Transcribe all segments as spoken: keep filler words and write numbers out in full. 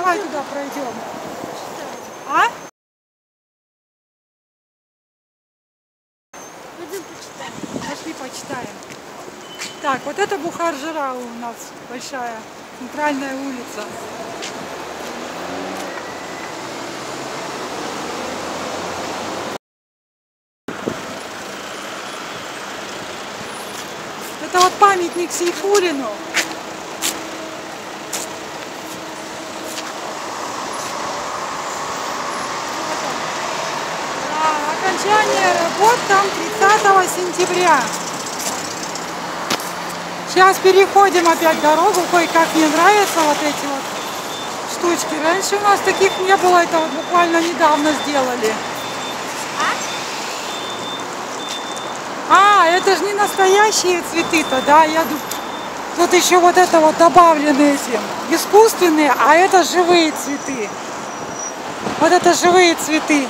Давай туда пройдем. А? Пойдем почитаем. Пошли почитаем. Так, вот это Бухар-Жира у нас большая, центральная улица. Это вот памятник Сейфулину. Окончание работ там тридцатого сентября. Сейчас переходим опять дорогу, кое-как мне нравятся вот эти вот штучки. Раньше у нас таких не было, это вот буквально недавно сделали. А, это же не настоящие цветы-то, да? Я думаю, тут еще вот это вот добавленные этим, искусственные, а это живые цветы. Вот это живые цветы.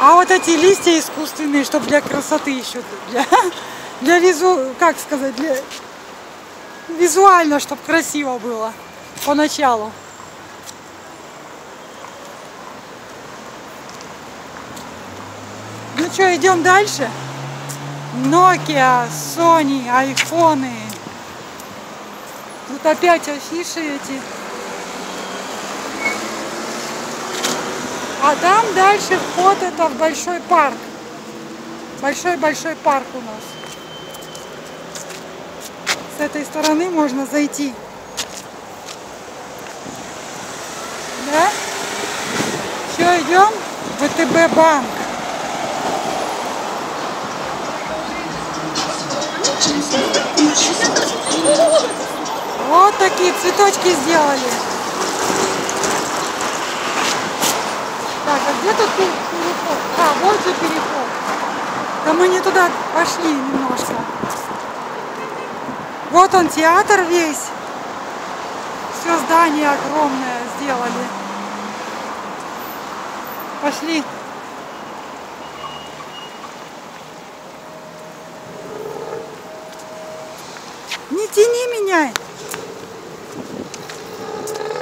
А вот эти листья искусственные, чтобы для красоты еще, для, для визу, как сказать, для визуально, чтобы красиво было поначалу. Ну что, идем дальше? Nokia, Sony, айфоны. Тут опять афиши эти. А там дальше вход, это в большой парк. Большой-большой парк у нас. С этой стороны можно зайти. Да? Все, идем. ВТБ банк. Вот такие цветочки сделали. Так, а где тут переход? А, вот же переход. Да мы не туда пошли немножко. Вот он, театр весь. Все здание огромное сделали. Пошли. Не тяни меня.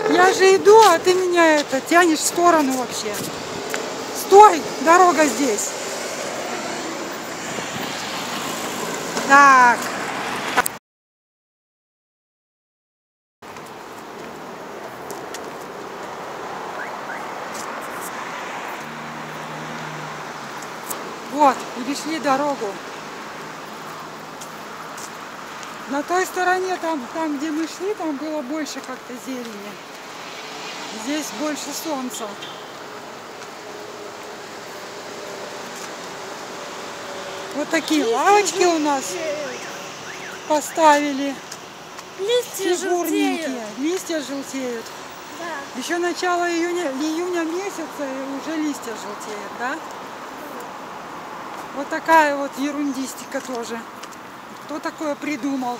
Я же иду, а ты меня это тянешь в сторону вообще. Стой, дорога здесь. Так. Вот, перешли дорогу. На той стороне, там, там где мы шли, там было больше как-то зелени. Здесь больше солнца. Вот такие лавочки у нас поставили. Листья желтеют. Листья желтеют. Да. Еще начало июня, июня месяца, и уже листья желтеют, да? Вот такая вот ерундистика тоже. Кто такое придумал?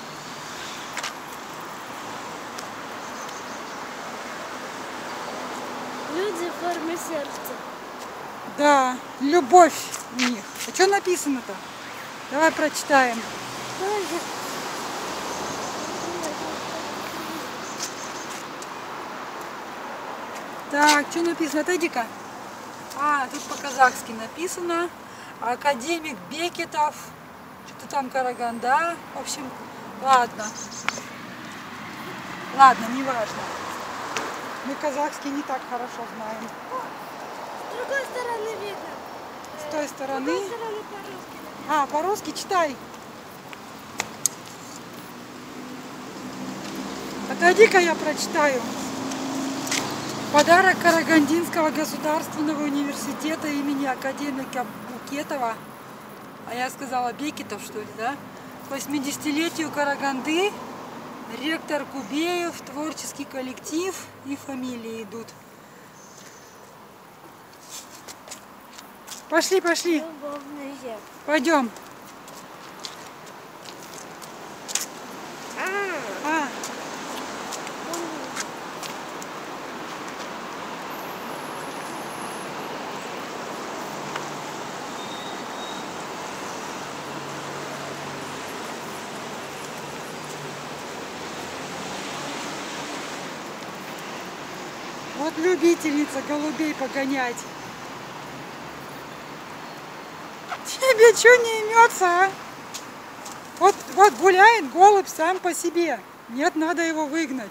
Люди в форме сердца. Да, любовь у них. А что написано-то? Давай прочитаем. Так, что написано? Отойди-ка. А, тут по-казахски написано. Академик Букетов. Что-то там Караганда. В общем, ладно. Ладно, не важно. Мы казахский не так хорошо знаем. О, с другой стороны видно. С той стороны. С другой стороны по-русски. А, по-русски читай. Отойди-ка я прочитаю. Подарок Карагандинского государственного университета имени академика Букетова. А я сказала Бекетов, что ли, да? К восьмидесятилетию Караганды ректор Кубеев, творческий коллектив и фамилии идут. Пошли, пошли. Пойдем. А. Вот любительница голубей погонять. Тебе что не имется, а? Вот, вот гуляет голубь сам по себе. Нет, надо его выгнать.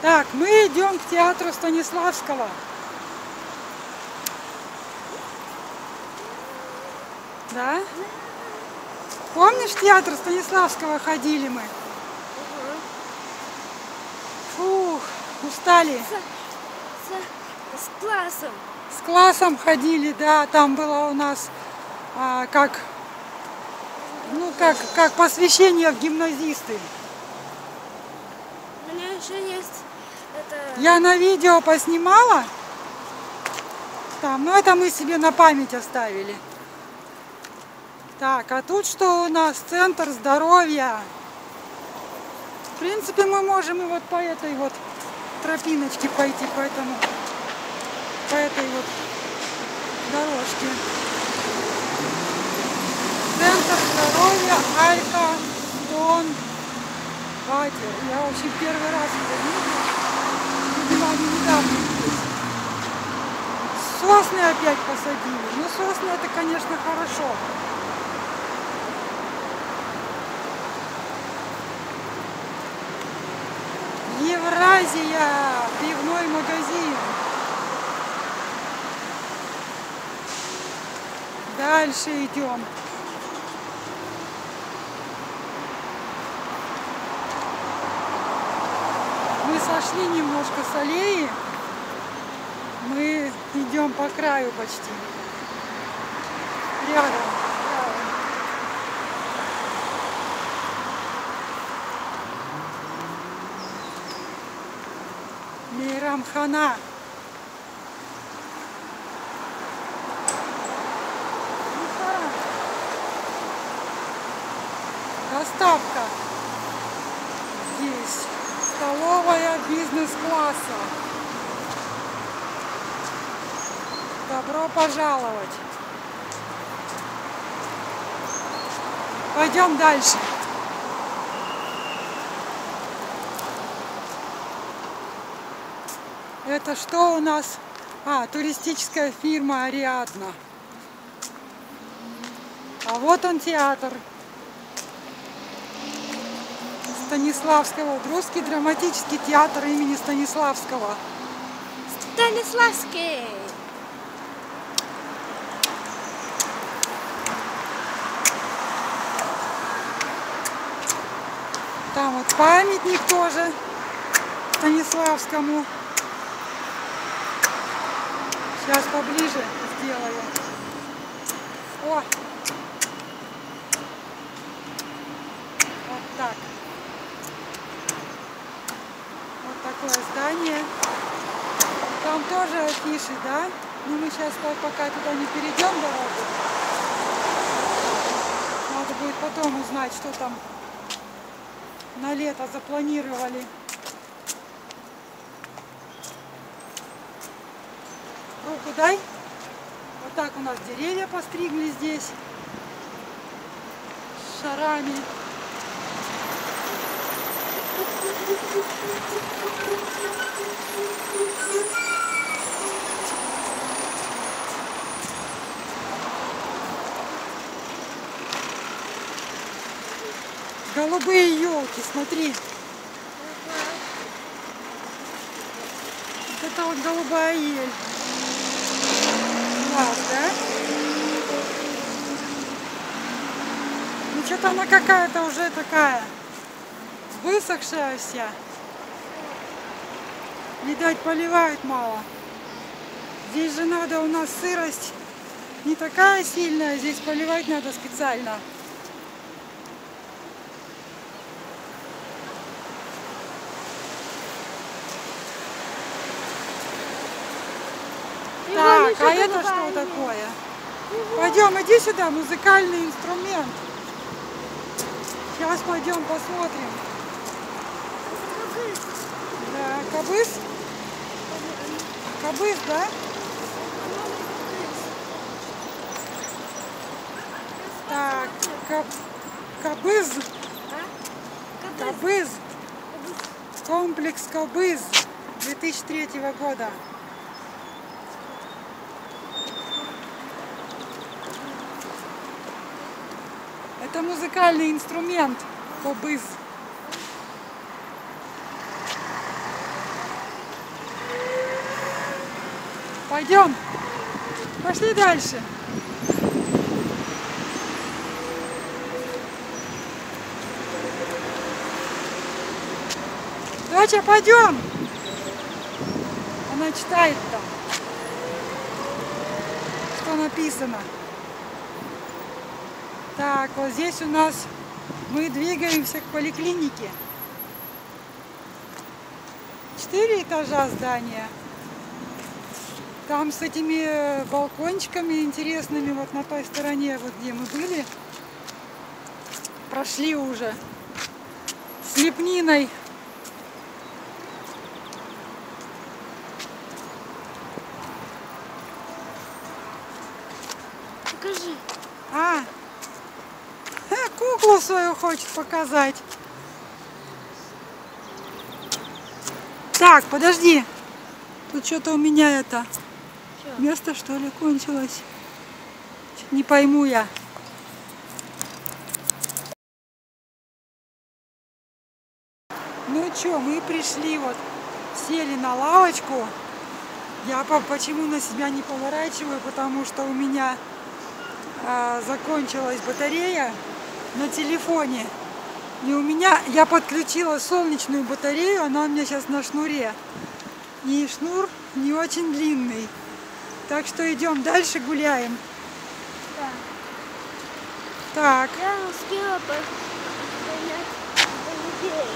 Так, мы идем к театру Станиславского. Да? Помнишь, в театр Станиславского ходили мы? Фух, устали. С, с, с классом. С классом ходили, да. Там было у нас а, как, ну, как, как посвящение в гимназисты. У меня еще есть это... Я на видео поснимала. Там, ну это мы себе на память оставили. Так, а тут что у нас? Центр здоровья. В принципе, мы можем и вот по этой вот тропиночке пойти, поэтому по этой вот дорожке. Центр здоровья Алька Дон Батер. Я вообще первый раз это вижу. Видимо, они недавно здесь. Сосны опять посадили. Ну, сосны это, конечно, хорошо. Евразия, пивной магазин. Дальше идем. Мы сошли немножко с аллеи. Мы идем по краю почти. Рядом. Рамхана. Доставка. Здесь столовая бизнес-класса. Добро пожаловать. Пойдем дальше. Это что у нас? А, туристическая фирма Ариадна. А вот он театр Станиславского. Русский драматический театр имени Станиславского. Станиславский! Там вот памятник тоже Станиславскому. Сейчас поближе сделаю. О! Вот так. Вот такое здание. Там тоже афиши, да? Ну мы сейчас пока туда не перейдем дорогу. Надо будет потом узнать, что там на лето запланировали. Дай. Вот так у нас деревья постригли здесь шарами. Голубые елки, смотри. Вот это вот голубая ель. Да? Ну что-то она какая-то уже такая высохшая вся. Видать, поливают мало. Здесь же надо, у нас сырость не такая сильная, здесь поливать надо специально. А это что такое? Пойдем, иди сюда, музыкальный инструмент. Сейчас пойдем посмотрим. Да, кобыз? Кобыз, да? Кобыз. Кобыз. Комплекс Кобыз две тысячи третьего года. Это музыкальный инструмент кобыз. Пойдем. Пошли дальше. Доча, пойдем. Она читает там, что написано. Так, вот здесь у нас мы двигаемся к поликлинике. Четыре этажа здания. Там с этими балкончиками интересными, вот на той стороне, вот где мы были, прошли уже с лепниной. Покажи. А, куклу свою хочет показать. Так, подожди. Тут что-то у меня это... место, что ли, кончилось? Не пойму я. Ну чё, мы пришли, вот, сели на лавочку. Я почему на себя не поворачиваю? Потому что у меня э, закончилась батарея на телефоне. И у меня... Я подключила солнечную батарею, она у меня сейчас на шнуре. И шнур не очень длинный. Так что идем дальше, гуляем. Да. Так. Я успела погонять голубей.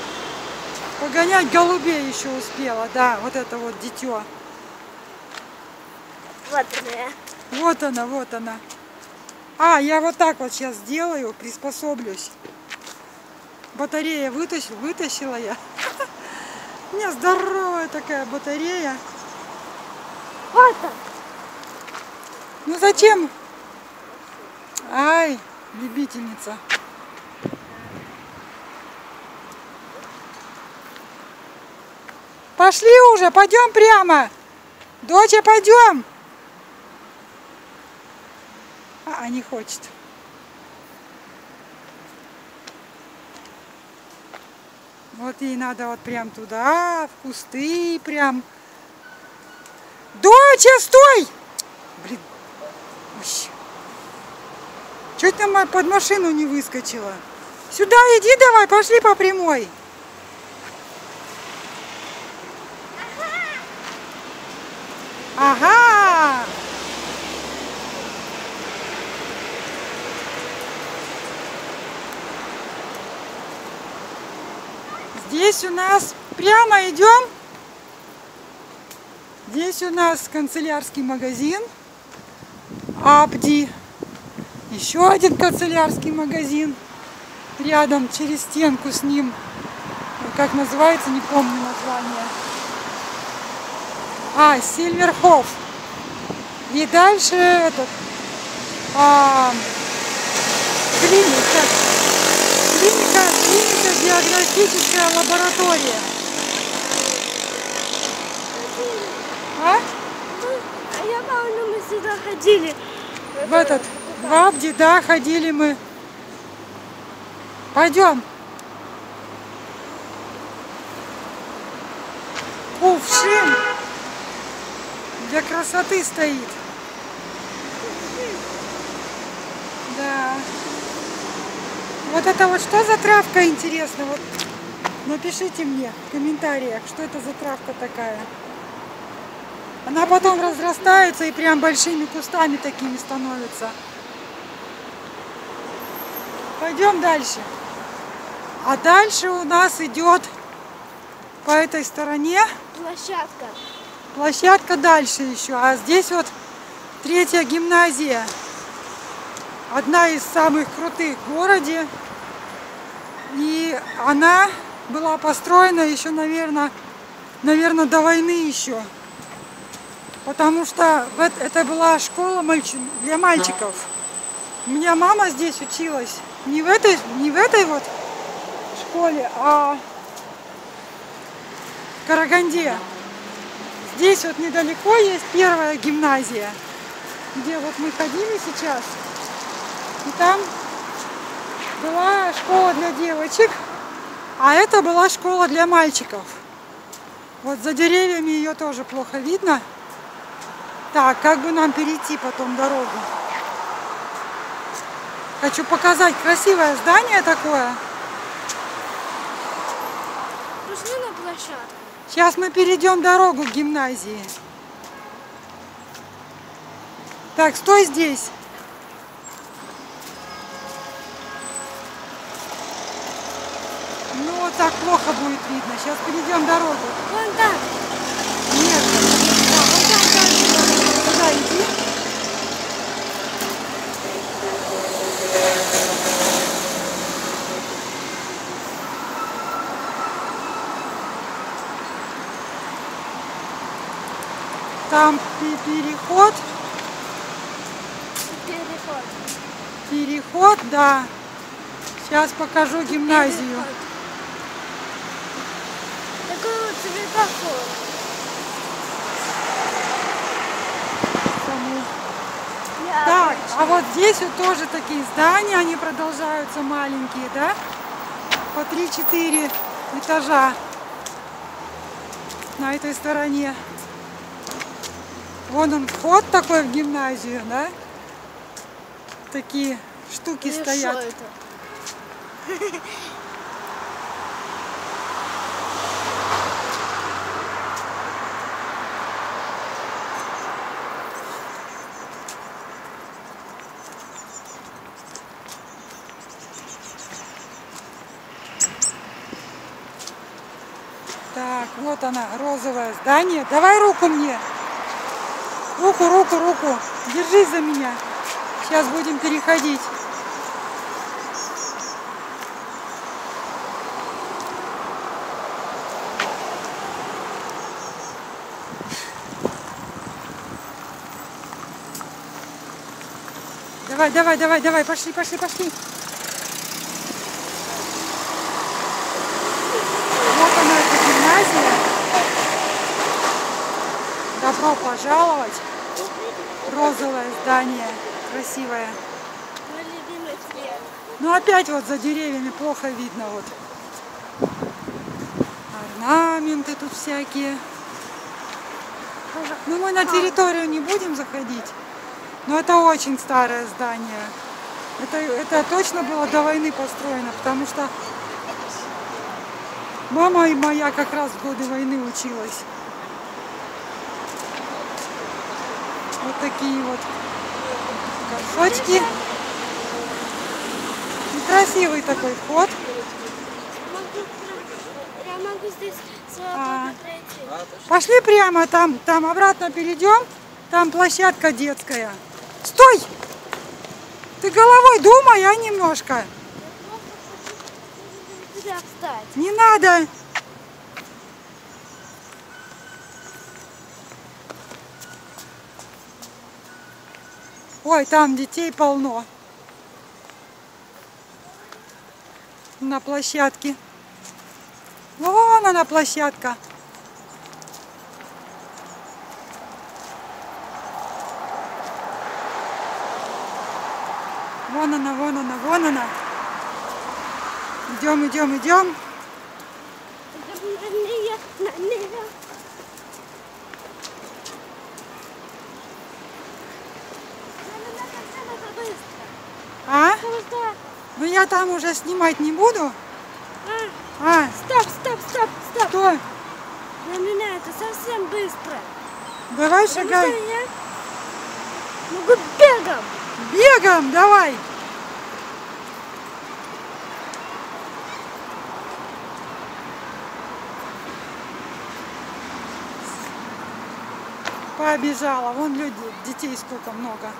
Погонять голубей еще успела, да. Вот это вот дитё. Вот она. Вот она, вот она. А, я вот так вот сейчас сделаю, приспособлюсь. Батарея вытащила, вытащила я. У меня здоровая такая батарея. Вот она. Ну зачем? Ай, любительница. Пошли уже, пойдем прямо. Доча, пойдем. А, не хочет. Вот ей надо вот прям туда, в кусты прям. Доча, стой! Блин. Чуть там под машину не выскочила. Сюда иди давай, пошли по прямой. Ага. Ага. Здесь у нас прямо идем. Здесь у нас канцелярский магазин. Абди. Еще один канцелярский магазин. Рядом, через стенку с ним. Как называется, не помню название. А, Сильверхоф. И дальше этот... А, клиника. Клиника, клиника, диагностическая лаборатория. А? А я помню, мы сюда ходили. В этот, в Абди, да, ходили мы. Пойдем. Кувшин для красоты стоит. Да. Вот это вот что за травка, интересно? Вот напишите мне в комментариях, что это за травка такая. Она потом разрастается и прям большими кустами такими становится. Пойдем дальше. А дальше у нас идет по этой стороне площадка. Площадка дальше еще. А здесь вот третья гимназия. Одна из самых крутых в городе. И она была построена еще, наверное, наверное, до войны еще. Потому что это была школа для мальчиков. У меня мама здесь училась. Не в этой, не в этой вот школе, а в Караганде. Здесь вот недалеко есть первая гимназия, где вот мы ходили сейчас. И там была школа для девочек, а это была школа для мальчиков. Вот за деревьями ее тоже плохо видно. Так, как бы нам перейти потом дорогу? Хочу показать красивое здание такое. Пошли на площадку. Сейчас мы перейдем дорогу к гимназии. Так, стой здесь. Ну, вот так плохо будет видно. Сейчас перейдем дорогу. Вон так. Нет, да, вон там, кажется, туда иди. Там переход. Переход. Переход, да. Сейчас покажу гимназию. Так, а вот здесь вот тоже такие здания, они продолжаются маленькие, да? По три-четыре этажа на этой стороне. Вон он вход такой в гимназию, да? Такие штуки Решо стоят. Это. Так, вот она, розовое здание. Давай руку мне. Руку, руку, руку. Держись за меня. Сейчас будем переходить. Давай, давай, давай, давай. Пошли, пошли, пошли. Добро пожаловать! Розовое здание, красивое. Мой любимый цвет. Ну опять вот за деревьями плохо видно вот. Орнаменты тут всякие. Ну мы на территорию не будем заходить, но это очень старое здание. Это, это точно было до войны построено, потому что мама и моя как раз в годы войны училась. Вот такие вот горшочки. Красивый такой вход. Я могу здесь свободно пройти. Пошли прямо, там, там обратно перейдем. Там площадка детская. Стой! Ты головой думай, а немножко. Не надо! Ой, там детей полно. На площадке. Вон она площадка. Вон она, вон она, вон она. Идем, идем, идем. А? Ну я там уже снимать не буду. А? А. Стоп, стоп, стоп, стоп. Что? Для меня это совсем быстро. Давай шагай. Я могу бегом. Бегом, давай. Побежала. Вон люди, детей сколько много.